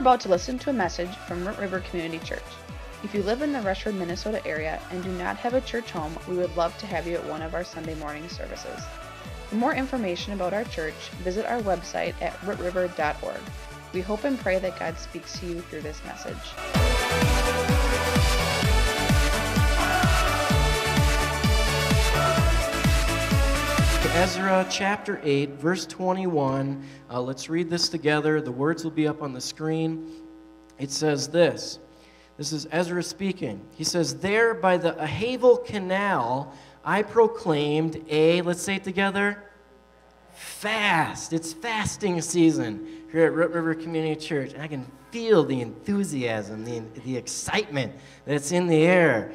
about to listen to a message from Root River Community Church. If you live in the Rushford, Minnesota area and do not have a church home, we would love to have you at one of our Sunday morning services. For more information about our church, visit our website at rootriver.org. We hope and pray that God speaks to you through this message. Ezra chapter 8, verse 21. Let's read this together. The words will be up on the screen. It says this. This is Ezra speaking. He says, "There by the Ahava canal, I proclaimed a," let's say it together, fast. It's fasting season here at Root River Community Church. And I can feel the enthusiasm, the excitement that's in the air.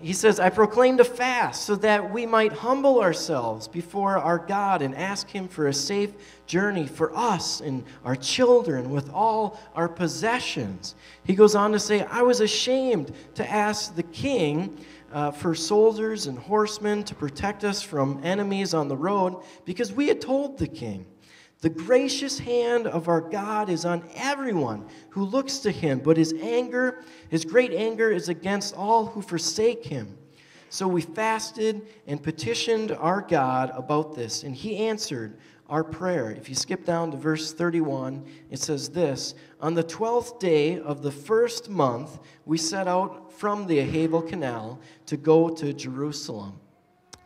He says, "I proclaimed a fast so that we might humble ourselves before our God and ask Him for a safe journey for us and our children with all our possessions." He goes on to say, "I was ashamed to ask the king for soldiers and horsemen to protect us from enemies on the road because we had told the king, 'The gracious hand of our God is on everyone who looks to him, but his great anger is against all who forsake him.' So we fasted and petitioned our God about this, and he answered our prayer." If you skip down to verse 31, it says this, "On the 12th day of the first month, we set out from the Ahava Canal to go to Jerusalem.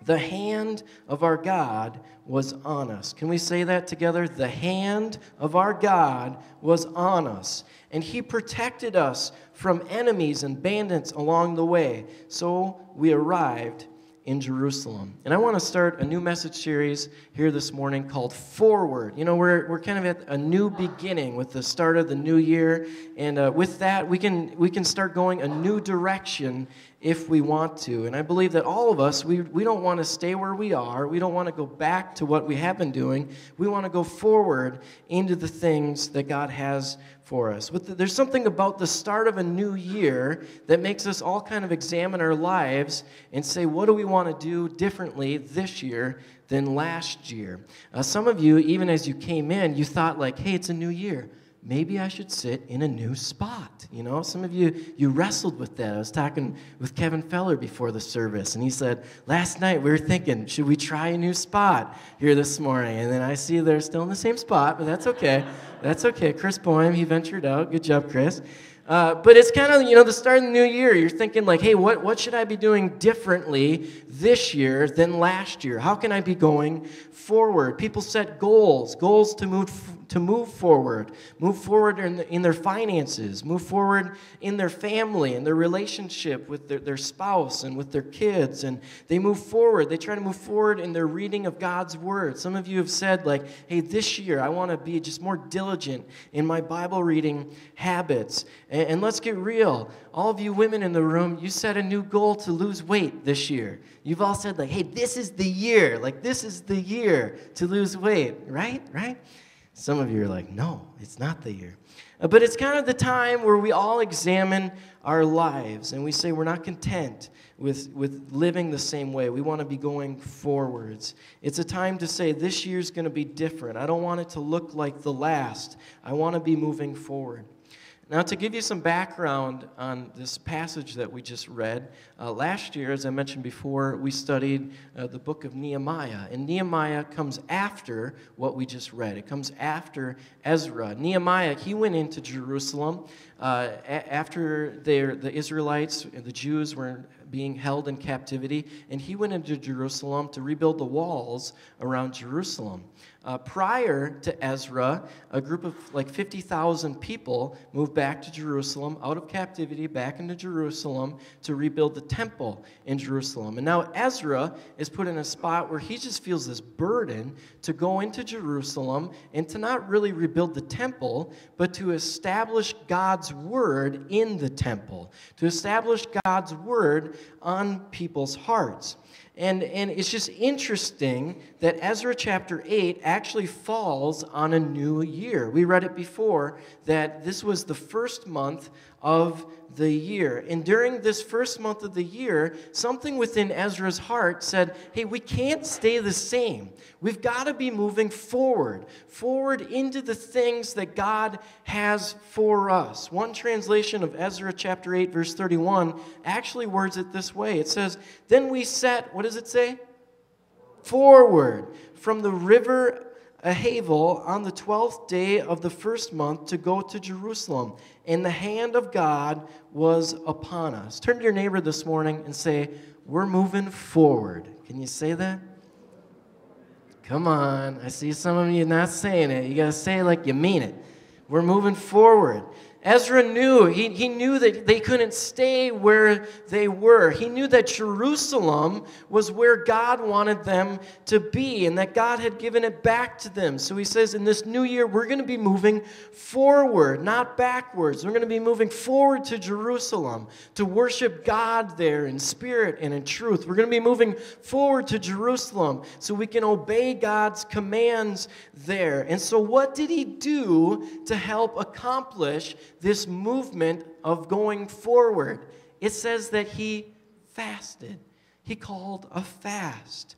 The hand of our God was on us." Can we say that together? The hand of our God was on us, and he protected us from enemies and bandits along the way. So we arrived in Jerusalem. And I want to start a new message series here this morning called Forward. You know, we're kind of at a new beginning with the start of the new year, and with that, we can start going a new direction if we want to. And I believe that all of us, we don't want to stay where we are. We don't want to go back to what we have been doing. We want to go forward into the things that God has for us. There's something about the start of a new year that makes us all kind of examine our lives and say, what do we want to do differently this year than last year? Some of you, even as you came in, you thought like, hey, it's a new year. Maybe I should sit in a new spot. You know, some of you wrestled with that. I was talking with Kevin Feller before the service, and he said, last night we were thinking, should we try a new spot here this morning? And then I see they're still in the same spot, but that's okay. That's okay. Chris Boehm, he ventured out. Good job, Chris. But it's kind of, you know, the start of the new year. You're thinking like, hey, what should I be doing differently this year than last year? How can I be going forward? People set goals to move forward in their finances, move forward in their family and their relationship with their spouse and with their kids. And they move forward. They try to move forward in their reading of God's word. Some of you have said like, hey, this year I want to be just more diligent in my Bible reading habits. And let's get real. All of you women in the room, you set a new goal to lose weight this year. You've all said like, hey, this is the year. Like, this is the year to lose weight, right? Right? Some of you are like, no, it's not the year. But it's kind of the time where we all examine our lives and we say we're not content with living the same way. We want to be going forwards. It's a time to say this year's going to be different. I don't want it to look like the last. I want to be moving forward. Now, to give you some background on this passage that we just read, last year, as I mentioned before, we studied the book of Nehemiah. And Nehemiah comes after what we just read. It comes after Ezra. Nehemiah, he went into Jerusalem after the Israelites and the Jews were being held in captivity, and he went into Jerusalem to rebuild the walls around Jerusalem. Prior to Ezra, a group of like 50,000 people moved back to Jerusalem, out of captivity, back into Jerusalem to rebuild the temple in Jerusalem. And now Ezra is put in a spot where he just feels this burden to go into Jerusalem and to not really rebuild the temple, but to establish God's word in the temple, to establish God's word on people's hearts. And it's just interesting that Ezra chapter 8 actually falls on a new year. We read it before that this was the first month of the year. And during this first month of the year, something within Ezra's heart said, hey, we can't stay the same. We've got to be moving forward into the things that God has for us. One translation of Ezra chapter 8, verse 31 actually words it this way. It says, then we set, what does it say? Forward from the river Ahava on the 12th day of the first month to go to Jerusalem, and the hand of God was upon us. Turn to your neighbor this morning and say, we're moving forward. Can you say that? Come on. I see some of you not saying it. You got to say it like you mean it. We're moving forward. Ezra knew. He knew that they couldn't stay where they were. He knew that Jerusalem was where God wanted them to be and that God had given it back to them. So he says, in this new year, we're going to be moving forward, not backwards. We're going to be moving forward to Jerusalem to worship God there in spirit and in truth. We're going to be moving forward to Jerusalem so we can obey God's commands there. And so what did he do to help accomplish this movement of going forward? It says that he fasted. He called a fast.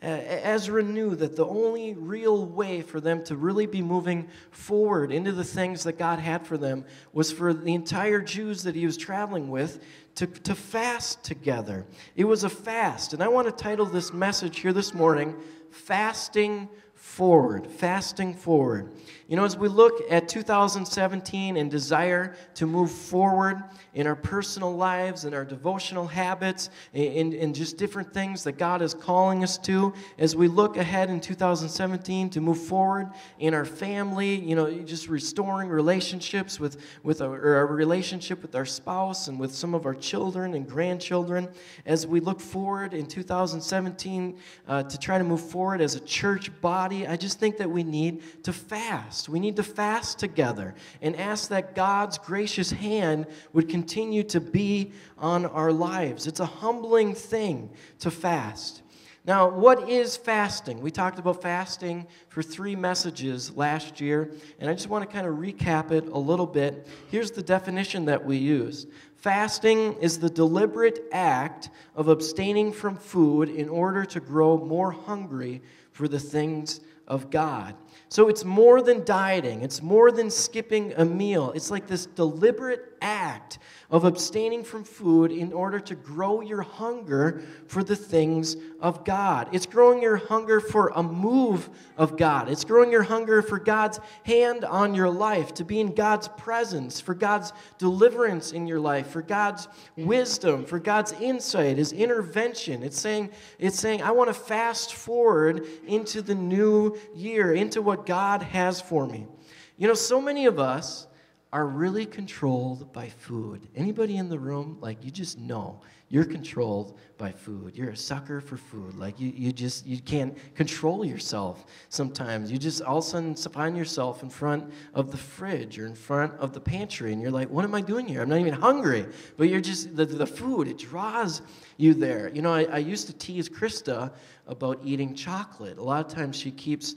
Ezra knew that the only real way for them to really be moving forward into the things that God had for them was for the entire Jews that he was traveling with to fast together. It was a fast. And I want to title this message here this morning, Fasting Forward, fasting forward. You know, as we look at 2017 and desire to move forward in our personal lives and our devotional habits and just different things that God is calling us to, as we look ahead in 2017 to move forward in our family, you know, just restoring relationships with our relationship with our spouse and with some of our children and grandchildren, as we look forward in 2017 to try to move forward as a church body, I just think that we need to fast. We need to fast together and ask that God's gracious hand would continue to be on our lives. It's a humbling thing to fast. Now, what is fasting? We talked about fasting for 3 messages last year, and I just want to kind of recap it a little bit. Here's the definition that we used. Fasting is the deliberate act of abstaining from food in order to grow more hungry for the things of God. So it's more than dieting. It's more than skipping a meal. It's like this deliberate act of abstaining from food in order to grow your hunger for the things of God. It's growing your hunger for a move of God. It's growing your hunger for God's hand on your life, to be in God's presence, for God's deliverance in your life, for God's wisdom, for God's insight, His intervention. It's saying, I want to fast forward into the new year, into what God has for me. You know, so many of us are really controlled by food. Anybody in the room, like, you just know you're controlled by food. You're a sucker for food. Like, you can't control yourself sometimes. You just all of a sudden find yourself in front of the fridge or in front of the pantry, and you're like, what am I doing here? I'm not even hungry. But you're just, the food, it draws you there. You know, I used to tease Krista about eating chocolate. A lot of times she keeps,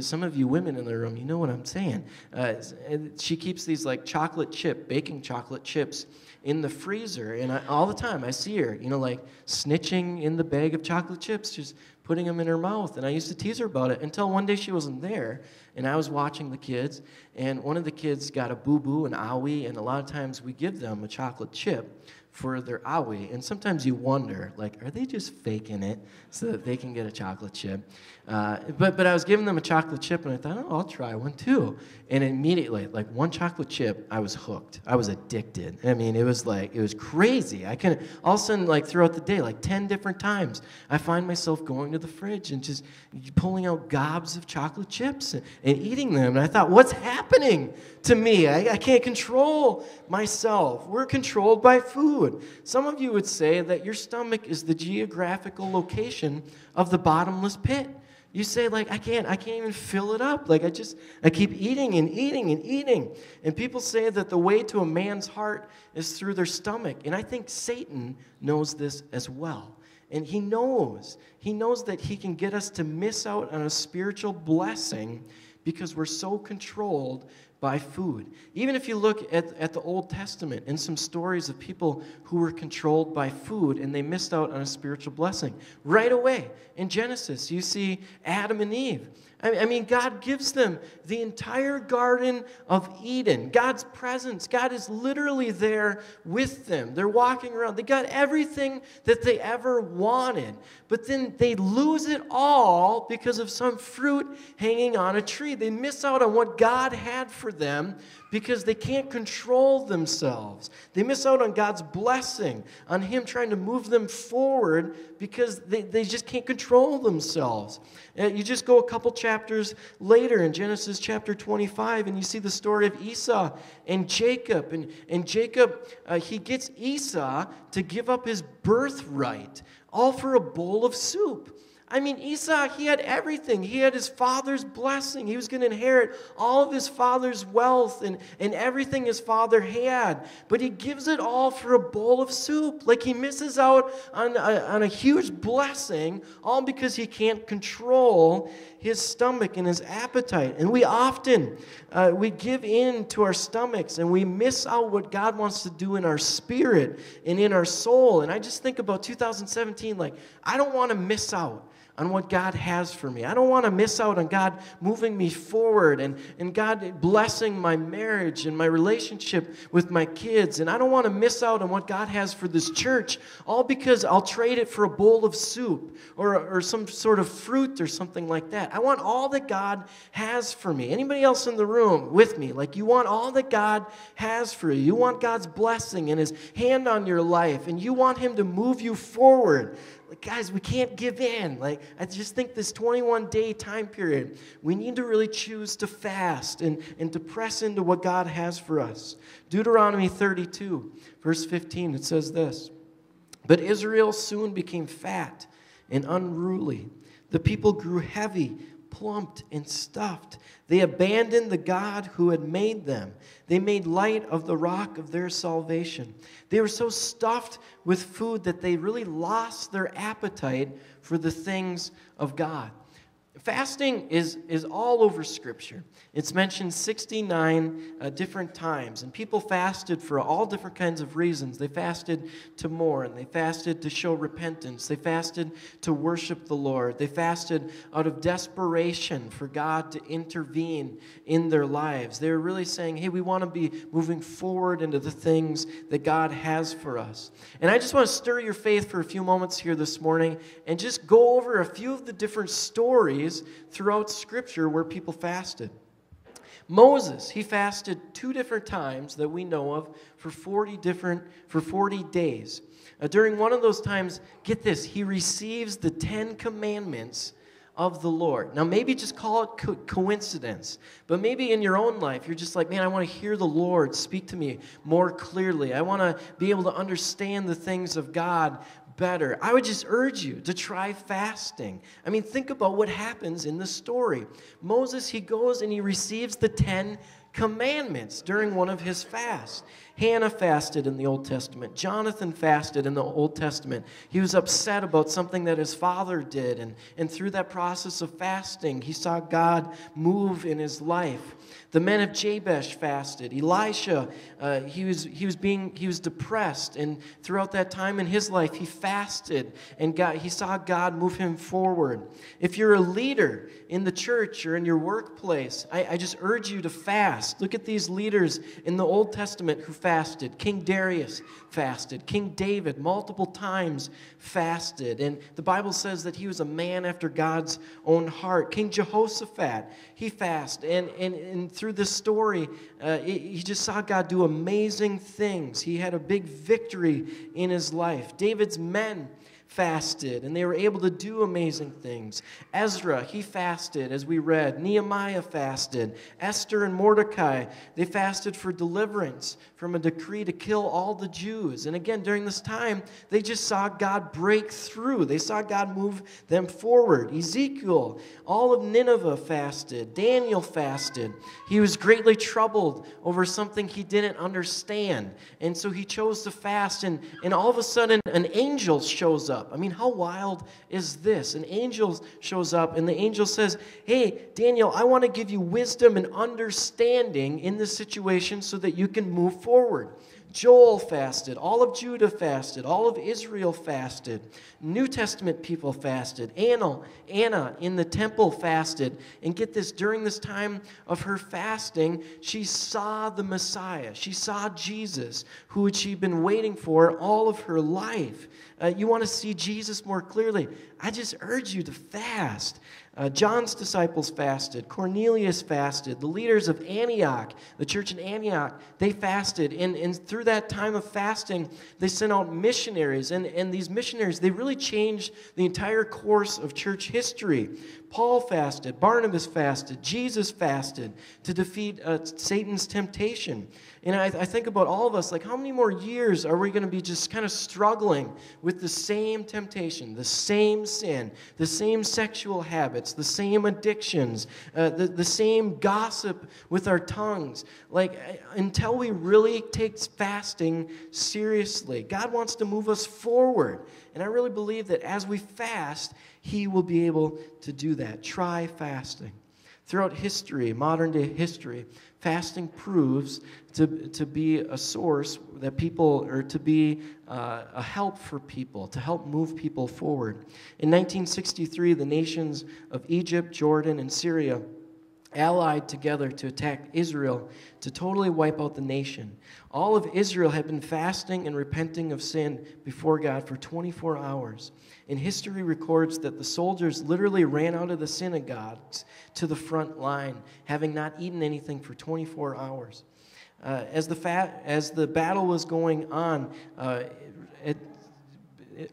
some of you women in the room, you know what I'm saying. She keeps these like baking chocolate chips in the freezer. And all the time I see her, you know, like snitching in the bag of chocolate chips, just putting them in her mouth. And I used to tease her about it until one day she wasn't there. And I was watching the kids. And one of the kids got a boo-boo, an owie. And a lot of times we give them a chocolate chip for their owie. And sometimes you wonder, like, are they just faking it so that they can get a chocolate chip? But I was giving them a chocolate chip, and I thought, oh, I'll try one too. And immediately, like, one chocolate chip, I was hooked. I was addicted. I mean, it was crazy. I couldn't, all of a sudden, like, throughout the day, like 10 different times, I find myself going to the fridge and just pulling out gobs of chocolate chips and eating them. And I thought, what's happening to me? I can't control myself. We're controlled by food. Some of you would say that your stomach is the geographical location of the bottomless pit. You say, like, I can't even fill it up. Like, I keep eating and eating and eating. And people say that the way to a man's heart is through their stomach. And I think Satan knows this as well. And he knows that he can get us to miss out on a spiritual blessing because we're so controlled by food. Even if you look at the Old Testament and some stories of people who were controlled by food and they missed out on a spiritual blessing. Right away in Genesis, you see Adam and Eve. I mean, God gives them the entire Garden of Eden, God's presence. God is literally there with them. They're walking around. They got everything that they ever wanted, but then they lose it all because of some fruit hanging on a tree. They miss out on what God had for them because they can't control themselves. They miss out on God's blessing, on Him trying to move them forward because they just can't control themselves. You just go a couple chapters later in Genesis chapter 25, and you see the story of Esau and Jacob. And Jacob, he gets Esau to give up his birthright, all for a bowl of soup. I mean, Esau, he had everything. He had his father's blessing. He was going to inherit all of his father's wealth and everything his father had. But he gives it all for a bowl of soup. Like he misses out on a huge blessing, all because he can't control his stomach and his appetite. And we often, we give in to our stomachs and we miss out what God wants to do in our spirit and in our soul. And I just think about 2017, like, I don't want to miss out on what God has for me. I don't want to miss out on God moving me forward and God blessing my marriage and my relationship with my kids. And I don't want to miss out on what God has for this church, all because I'll trade it for a bowl of soup or some sort of fruit or something like that. I want all that God has for me. Anybody else in the room with me? Like, you want all that God has for you. You want God's blessing and His hand on your life, and you want Him to move you forward. Guys, we can't give in. Like, I just think this 21-day time period, we need to really choose to fast and to press into what God has for us. Deuteronomy 32, verse 15, it says this: "But Israel soon became fat and unruly. The people grew heavy, plumped, and stuffed. They abandoned the God who had made them. They made light of the rock of their salvation." They were so stuffed with food that they really lost their appetite for the things of God. Fasting is all over Scripture. It's mentioned 69 different times, and people fasted for all different kinds of reasons. They fasted to mourn. They fasted to show repentance. They fasted to worship the Lord. They fasted out of desperation for God to intervene in their lives. They were really saying, hey, we want to be moving forward into the things that God has for us. And I just want to stir your faith for a few moments here this morning and just go over a few of the different stories throughout Scripture where people fasted. Moses, he fasted 2 different times that we know of for 40 days. During one of those times, get this, he receives the 10 commandments of the Lord. Now, maybe just call it coincidence, but maybe in your own life, you're just like, man, I want to hear the Lord speak to me more clearly. I want to be able to understand the things of God better. I would just urge you to try fasting. I mean, think about what happens in the story. Moses, he goes and he receives the 10 commandments during one of his fasts. Hannah fasted in the Old Testament. Jonathan fasted in the Old Testament. He was upset about something that his father did, and through that process of fasting, he saw God move in his life. The men of Jabesh fasted. Elisha, he was depressed, and throughout that time in his life, he fasted, and he saw God move him forward. If you're a leader in the church or in your workplace, I just urge you to fast. Look at these leaders in the Old Testament who fasted. King Darius fasted. King David multiple times fasted. And the Bible says that he was a man after God's own heart. King Jehoshaphat, he fasted. And through this story, he just saw God do amazing things. He had a big victory in his life. David's men fasted, and they were able to do amazing things. Ezra, he fasted, as we read. Nehemiah fasted. Esther and Mordecai, they fasted for deliverance from a decree to kill all the Jews. And again, during this time, they just saw God break through. They saw God move them forward. Ezekiel, all of Nineveh fasted. Daniel fasted. He was greatly troubled over something he didn't understand, and so he chose to fast, and all of a sudden, an angel shows up. up. I mean, how wild is this? An angel shows up, and the angel says, hey, Daniel, I want to give you wisdom and understanding in this situation so that you can move forward. Joel fasted, all of Judah fasted, all of Israel fasted, New Testament people fasted, Anna in the temple fasted, and get this, during this time of her fasting, she saw the Messiah, she saw Jesus, who had she been waiting for all of her life. You want to see Jesus more clearly? I just urge you to fast. John's disciples fasted, Cornelius fasted, the leaders of Antioch, the church in Antioch, they fasted, and through that time of fasting, they sent out missionaries, and these missionaries, they really changed the entire course of church history. Paul fasted, Barnabas fasted, Jesus fasted to defeat Satan's temptation. And I think about all of us, like, how many more years are we going to be just kind of struggling with the same temptation, the same sin, the same sexual habits, the same addictions, the same gossip with our tongues? Like, until we really take fasting seriously, God wants to move us forward. And I really believe that as we fast, He will be able to do that. Try fasting. Throughout history, modern day history, fasting proves to be a source that people, or to be a help for people, to help move people forward. In 1963, the nations of Egypt, Jordan, and Syria allied together to attack Israel to totally wipe out the nation. All of Israel had been fasting and repenting of sin before God for 24 hours. And history records that the soldiers literally ran out of the synagogues to the front line, having not eaten anything for 24 hours. As the battle was going on,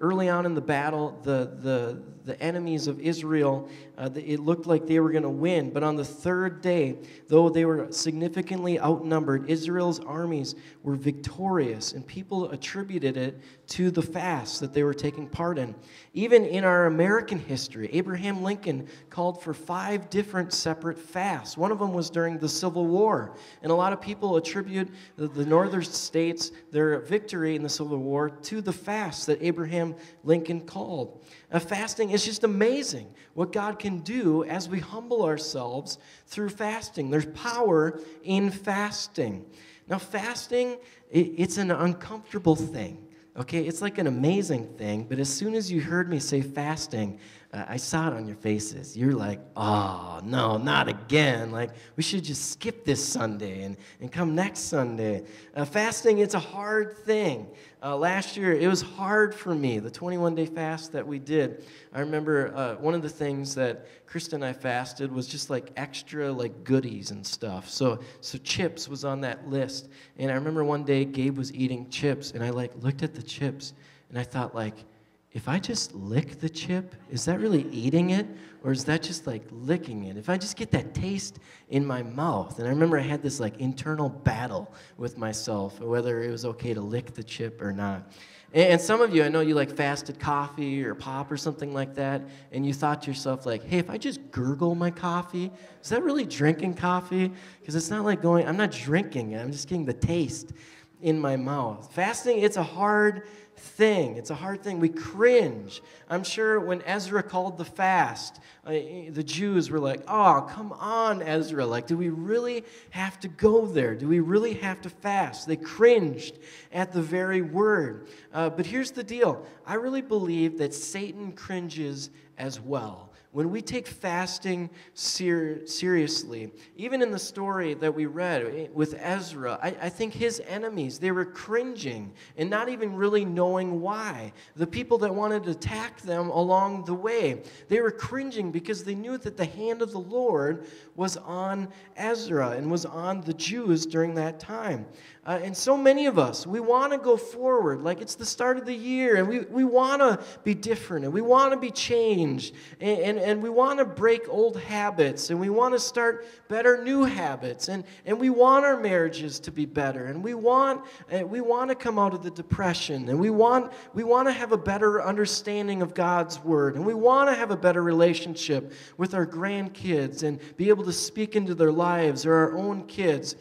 early on in the battle, the enemies of Israel, it looked like they were going to win. But on the third day, though they were significantly outnumbered, Israel's armies were victorious, and people attributed it to the fast that they were taking part in. Even in our American history, Abraham Lincoln called for 5 different separate fasts. One of them was during the Civil War. And a lot of people attribute the northern states, their victory in the Civil War, to the fast that Abraham Lincoln called. Fasting is just amazing what God can do as we humble ourselves through fasting. There's power in fasting. Now, fasting, it's an uncomfortable thing. Okay, it's like an amazing thing, but as soon as you heard me say fasting, I saw it on your faces. You're like, oh, no, not again. Like, we should just skip this Sunday and come next Sunday. Fasting, it's a hard thing. Last year, it was hard for me, the 21-day fast that we did. I remember one of the things that Krista and I fasted was just like extra like goodies and stuff. So chips was on that list. And I remember one day Gabe was eating chips, and I like looked at the chips, and I thought like, if I just lick the chip, is that really eating it? Or is that just like licking it? If I just get that taste in my mouth. And I remember I had this like internal battle with myself, whether it was okay to lick the chip or not. And some of you, I know you like fasted coffee or pop or something like that, and you thought to yourself like, hey, if I just gurgle my coffee, is that really drinking coffee? Because it's not like going, I'm not drinking it, I'm just getting the taste in my mouth. Fasting, it's a hard thing. It's a hard thing. We cringe. I'm sure when Ezra called the fast, the Jews were like, oh, come on, Ezra. Like, do we really have to go there? Do we really have to fast? They cringed at the very word. But here's the deal. I really believe that Satan cringes as well. When we take fasting seriously, even in the story that we read with Ezra, I think his enemies, they were cringing and not even really knowing why. The people that wanted to attack them along the way, they were cringing because they knew that the hand of the Lord was on Ezra and was on the Jews during that time. And so many of us, we want to go forward, like it's the start of the year, and we want to be different, and we want to be changed, and we want to break old habits, and we want to start better new habits, and we want our marriages to be better, and we want to come out of the depression, and we want to have a better understanding of God's Word, and we want to have a better relationship with our grandkids and be able to speak into their lives or our own kids.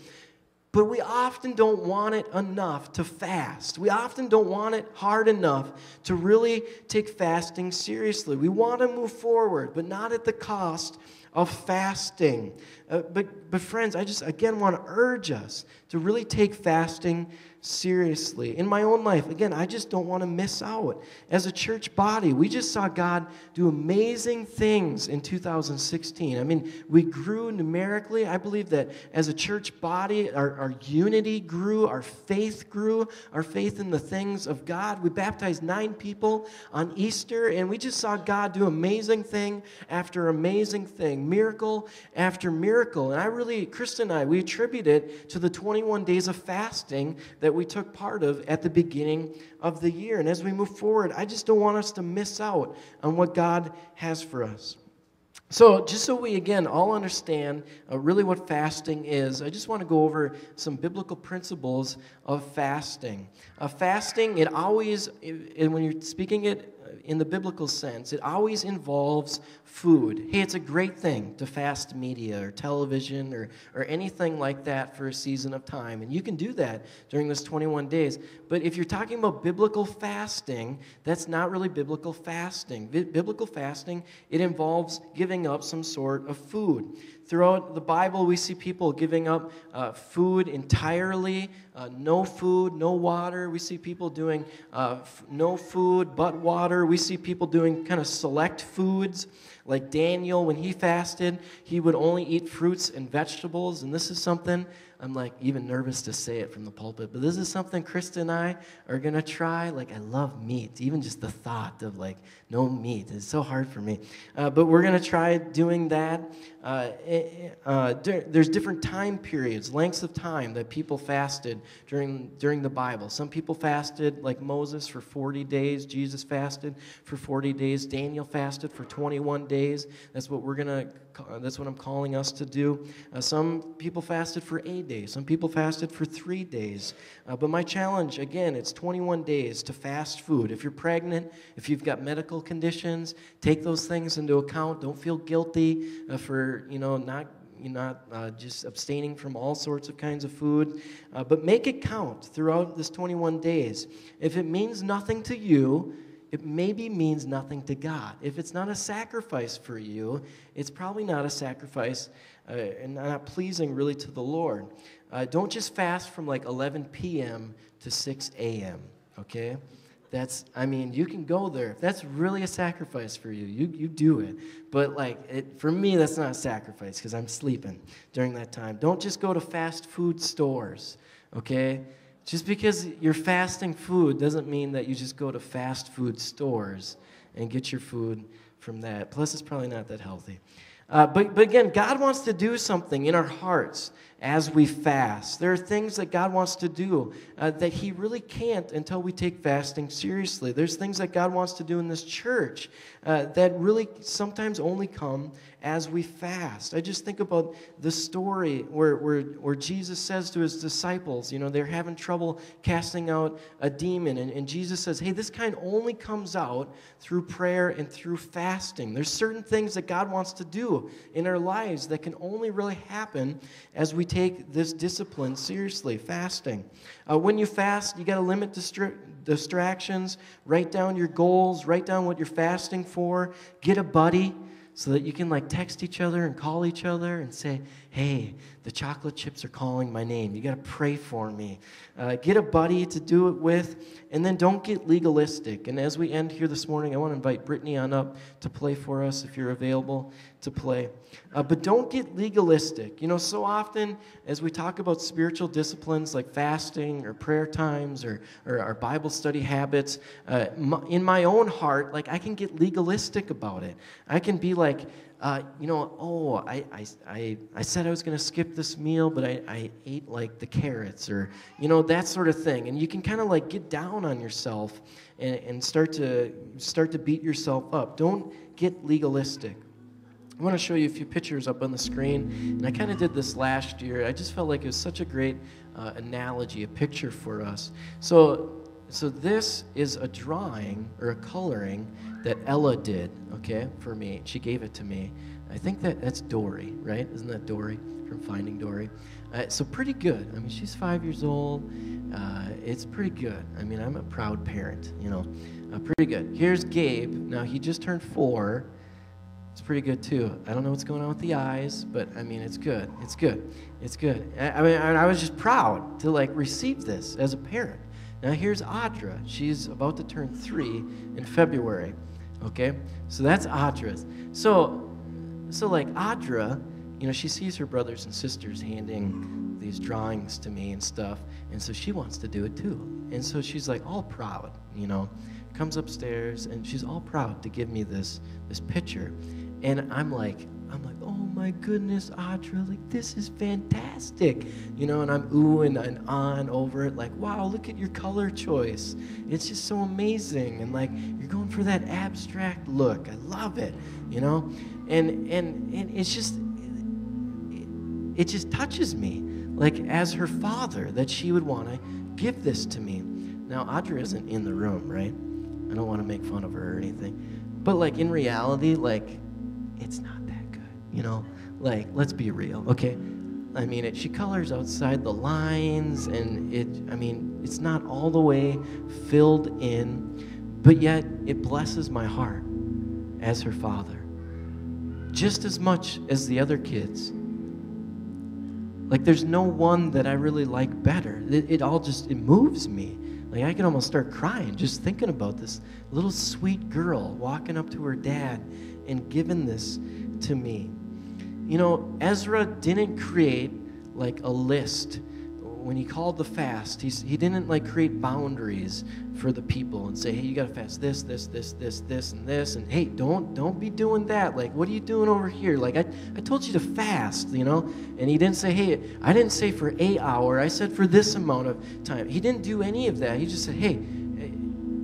But we often don't want it enough to fast. We often don't want it hard enough to really take fasting seriously. We want to move forward, but not at the cost of fasting. But friends, I just, again, want to urge us to really take fasting seriously. In my own life, again, I just don't want to miss out. As a church body, we just saw God do amazing things in 2016. I mean, we grew numerically. I believe that as a church body, our unity grew, our faith in the things of God. We baptized 9 people on Easter, and we just saw God do amazing thing after amazing thing, miracle after miracle. And I really, Krista and I, we attribute it to the 21 days of fasting that we took part of at the beginning of the year. And as we move forward, I just don't want us to miss out on what God has for us. So just so we, again, all understand really what fasting is, I just want to go over some biblical principles of fasting. Fasting, it always, and when you're speaking it in the biblical sense, it always involves food. Hey, it's a great thing to fast media or television or anything like that for a season of time. And you can do that during this 21 days. But if you're talking about biblical fasting, that's not really biblical fasting. Biblical fasting, it involves giving up some sort of food. Throughout the Bible, we see people giving up food entirely, no food, no water. We see people doing no food but water. We see people doing kind of select foods. Like Daniel, when he fasted, he would only eat fruits and vegetables. And this is something, I'm like even nervous to say it from the pulpit, but this is something Krista and I are going to try. Like, I love meat. Even just the thought of like no meat is so hard for me. But we're going to try doing that. There's different time periods, lengths of time that people fasted during the Bible. Some people fasted, like Moses, for 40 days. Jesus fasted for 40 days. Daniel fasted for 21 days. That's what we're going to. That's what I'm calling us to do. Some people fasted for 8 days. Some people fasted for 3 days. But my challenge, again, it's 21 days to fast food. If you're pregnant, if you've got medical conditions, take those things into account. Don't feel guilty for, not just abstaining from all sorts of kinds of food. But make it count throughout this 21 days. If it means nothing to you, it maybe means nothing to God. If it's not a sacrifice for you, it's probably not a sacrifice and not pleasing really to the Lord. Don't just fast from like 11 p.m. to 6 a.m., okay? That's, I mean, you can go there. If that's really a sacrifice for you, you do it. But like, for me, that's not a sacrifice because I'm sleeping during that time. Don't just go to fast food stores, okay? Just because you're fasting food doesn't mean that you just go to fast food stores and get your food from that. Plus, it's probably not that healthy. But again, God wants to do something in our hearts as we fast. There are things that God wants to do that he really can't until we take fasting seriously. There's things that God wants to do in this church that really sometimes only come as we fast. I just think about the story where Jesus says to his disciples, you know, they're having trouble casting out a demon. And Jesus says, hey, this kind only comes out through prayer and through fasting. There's certain things that God wants to do in our lives that can only really happen as we take this discipline seriously, fasting. When you fast, you got to limit distractions, write down your goals, write down what you're fasting for, get a buddy so that you can like text each other and call each other and say, hey, the chocolate chips are calling my name. You got to pray for me. Get a buddy to do it with, and then don't get legalistic. And as we end here this morning, I want to invite Brittany on up to play for us if you're available to play. But don't get legalistic. You know, so often as we talk about spiritual disciplines like fasting or prayer times or our Bible study habits, in my own heart, like I can get legalistic about it. I can be like, I said I was going to skip this meal, but I ate like the carrots or, you know, that sort of thing. And you can kind of like get down on yourself and start to beat yourself up. Don't get legalistic. I want to show you a few pictures up on the screen. And I kind of did this last year. I just felt like it was such a great analogy, a picture for us. So So this is a drawing or a coloring that Ella did, okay, for me. She gave it to me. I think that's Dory, right? Isn't that Dory from Finding Dory? So pretty good. I mean, she's 5 years old. It's pretty good. I mean, I'm a proud parent, you know. Pretty good. Here's Gabe. Now, he just turned 4. It's pretty good, too. I don't know what's going on with the eyes, but, I mean, it's good. It's good. It's good. I mean, I was just proud to, like, receive this as a parent. Now, here's Audra. She's about to turn 3 in February, okay? So that's Audra's. So like, Audra, you know, she sees her brothers and sisters handing these drawings to me and stuff, and so she wants to do it, too. And so she's, like, all proud, you know, comes upstairs, and she's all proud to give me this picture. And I'm like, oh, my goodness, Audra, like, this is fantastic. You know, and I'm oohing and on over it, like, wow, look at your color choice. It's just so amazing. And, like, you're going for that abstract look. I love it, you know. And it's just, it just touches me, like, as her father, that she would want to give this to me. Now, Audra isn't in the room, right? I don't want to make fun of her or anything. But, like, in reality, like, it's not that good, you know? Like, let's be real, okay? I mean, she colors outside the lines, and it's not all the way filled in, but yet it blesses my heart as her father, just as much as the other kids. Like, there's no one that I really like better. It moves me. Like, I can almost start crying just thinking about this little sweet girl walking up to her dad and giving this to me. You know, Ezra didn't create, like, a list. When he called the fast, he didn't, like, create boundaries for the people and say, hey, you got to fast this, this, this, this, this, and this, and hey, don't be doing that. Like, what are you doing over here? Like, I told you to fast, you know? And he didn't say, hey, I didn't say for a hour. I said for this amount of time. He didn't do any of that. He just said, hey,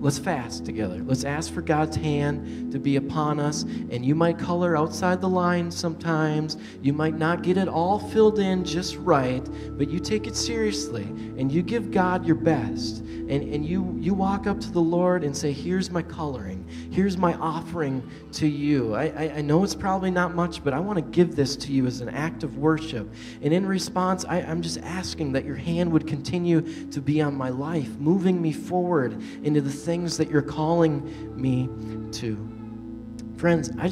let's fast together. Let's ask for God's hand to be upon us. And you might color outside the lines sometimes. You might not get it all filled in just right, but you take it seriously and you give God your best. And you walk up to the Lord and say, here's my coloring. Here's my offering to you. I know it's probably not much, but I want to give this to you as an act of worship. And in response, I'm just asking that your hand would continue to be on my life, moving me forward into the things that you're calling me to. Friends, I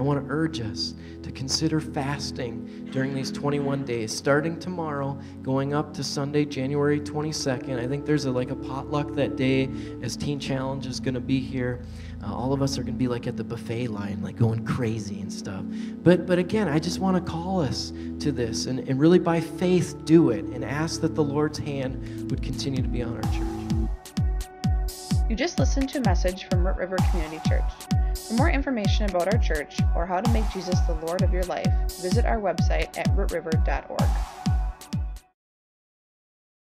want to urge us to consider fasting during these 21 days, starting tomorrow, going up to Sunday, January 22nd. I think there's a potluck that day as Teen Challenge is going to be here. All of us are going to be, like, at the buffet line, like, going crazy and stuff. But again, I just want to call us to this and really by faith do it and ask that the Lord's hand would continue to be on our church. You just listened to a message from Root River Community Church. For more information about our church or how to make Jesus the Lord of your life, visit our website at rootriver.org.